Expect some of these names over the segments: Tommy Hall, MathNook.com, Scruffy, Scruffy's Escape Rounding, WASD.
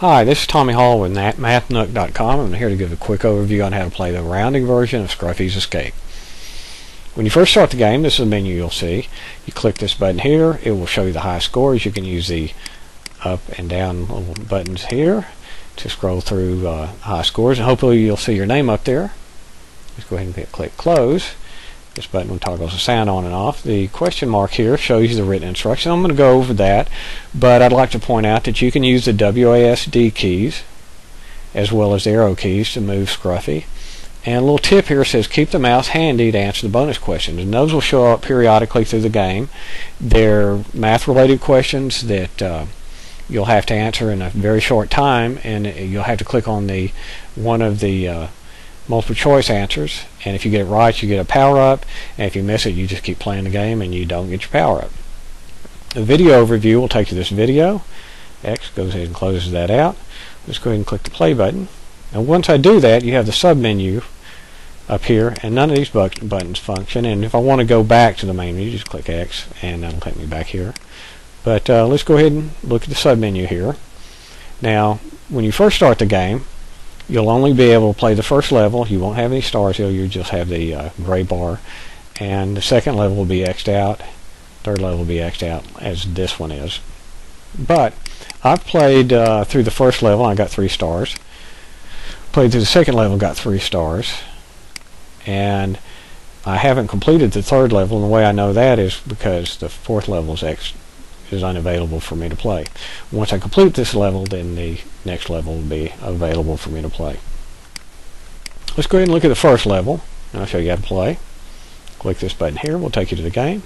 Hi, this is Tommy Hall with MathNook.com. I'm here to give a quick overview on how to play the rounding version of Scruffy's Escape. When you first start the game, this is the menu you'll see. You click this button here, it will show you the high scores. You can use the up and down little buttons here to scroll through high scores, and hopefully you'll see your name up there. Let's go ahead and click close. This button toggles the sound on and off. The question mark here shows you the written instruction. I'm going to go over that, but I'd like to point out that you can use the WASD keys as well as the arrow keys to move Scruffy. And a little tip here says keep the mouse handy to answer the bonus questions, and those will show up periodically through the game. They're math-related questions that you'll have to answer in a very short time, and you'll have to click on the one of the multiple choice answers, and if you get it right you get a power up, and if you miss it you just keep playing the game and you don't get your power up. The video overview will take you to this video. X goes ahead and closes that out. Let's go ahead and click the play button, and once I do that you have the sub menu up here, and none of these buttons function, and if I want to go back to the main menu just click X and that'll take me back here. But let's go ahead and look at the sub menu here. Now when you first start the game you'll only be able to play the first level. You won't have any stars here, you just have the gray bar, and the second level will be X'd out, third level will be X'd out as this one is. But I've played through the first level, I got 3 stars, played through the second level, got 3 stars, and I haven't completed the third level, and the way I know that is because the fourth level is unavailable for me to play. Once I complete this level, then the next level will be available for me to play. Let's go ahead and look at the first level, and I'll show you how to play. Click this button here, we'll take you to the game,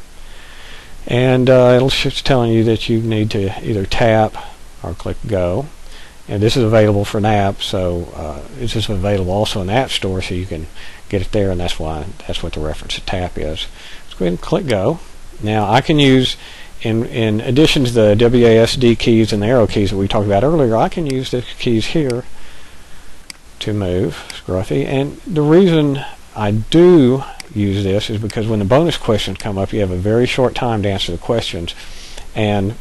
and it's telling you that you need to either tap or click go, and this is available for an app, so it's just available also in the App Store, so you can get it there, and that's what the reference to tap is. Let's go ahead and click go. Now I can use, in addition to the WASD keys and the arrow keys that we talked about earlier, I can use the keys here to move Scruffy, and the reason I do use this is because when the bonus questions come up you have a very short time to answer the questions, and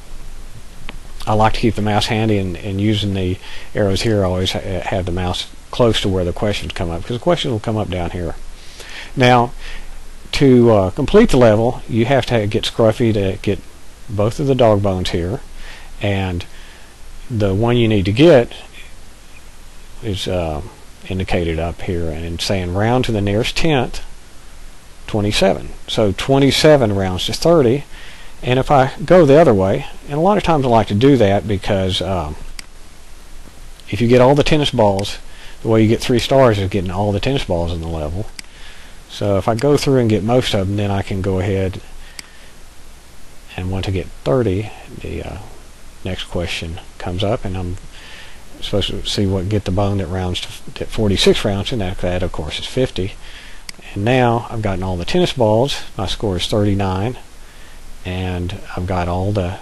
I like to keep the mouse handy, and using the arrows here I always have the mouse close to where the questions come up, because the questions will come up down here. Now to complete the level you have to get Scruffy to get both of the dog bones here, and the one you need to get is indicated up here and saying round to the nearest tenth, 27. So 27 rounds to 30, and if I go the other way, and a lot of times I like to do that because if you get all the tennis balls, the way you get 3 stars is getting all the tennis balls in the level. So if I go through and get most of them, then I can go ahead, and once I get 30, the next question comes up, and I'm supposed to see what get the bone that rounds to 46 rounds, and after that, of course, is 50. And now I've gotten all the tennis balls. My score is 39, and I've got all the.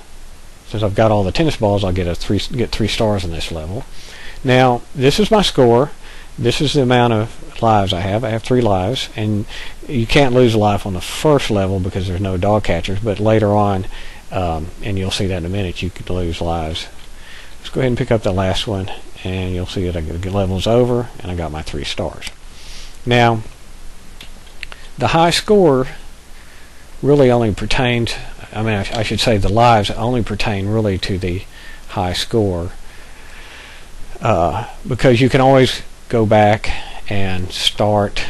Since I've got all the tennis balls, I'll get three stars on this level. Now this is my score. This is the amount of lives I have. I have 3 lives, and you can't lose a life on the first level because there's no dog catchers, but later on, and you'll see that in a minute, you could lose lives. Let's go ahead and pick up the last one, and you'll see that the level's over, and I got my 3 stars. Now, the high score really only pertains, I mean, I should say the lives only pertain really to the high score, because you can always go back and start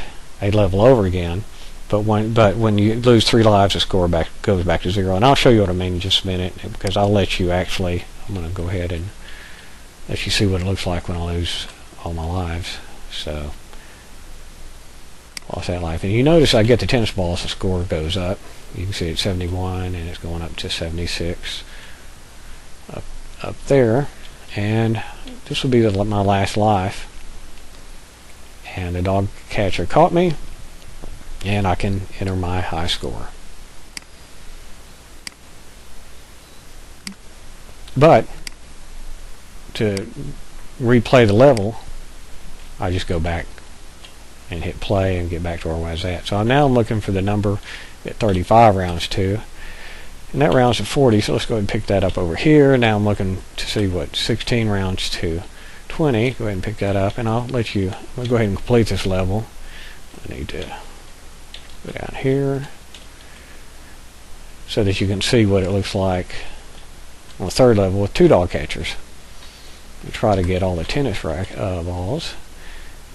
a level over again, but when you lose 3 lives the score goes back to 0, and I'll show you what I mean in just a minute, because I'll let you actually, I'm going to go ahead and let you see what it looks like when I lose all my lives. So lost that life, and you notice I get the tennis balls, the score goes up, you can see it's 71 and it's going up to 76 up there, and this will be my last life, and the dog catcher caught me, and I can enter my high score. But to replay the level I just go back and hit play and get back to where I was at. So now I'm looking for the number at 35 rounds to, And that rounds to 40, so let's go ahead and pick that up over here. Now I'm looking to see what 16 rounds to 20. Go ahead and pick that up, and we'll go ahead and complete this level. I need to go down here so that you can see what it looks like on the third level with two dog catchers. We'll try to get all the tennis racket balls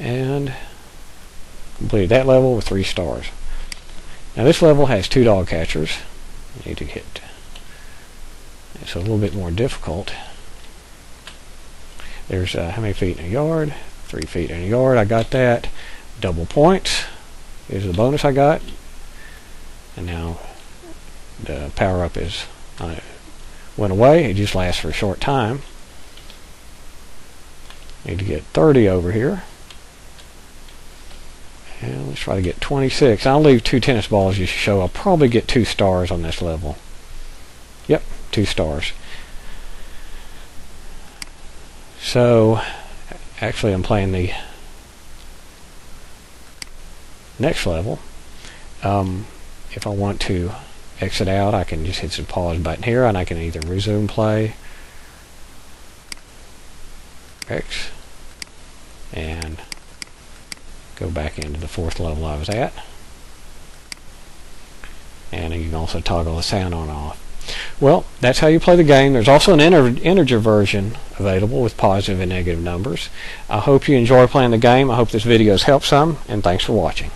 and complete that level with 3 stars. Now this level has 2 dog catchers. I need to hit. It's a little bit more difficult. There's how many feet in a yard? 3 feet in a yard. I got that. Double points is the bonus I got. And now the power up is went away. It just lasts for a short time. Need to get 30 over here. And let's try to get 26. I'll leave 2 tennis balls just to show. I'll probably get 2 stars on this level. Yep, 2 stars. So, actually I'm playing the next level. If I want to exit out, I can just hit the pause button here, and I can either resume play, X, and go back into the 4th level I was at. And you can also toggle the sound on and off. Well, that's how you play the game. There's also an integer version available with positive and negative numbers. I hope you enjoy playing the game. I hope this video has helped some, and thanks for watching.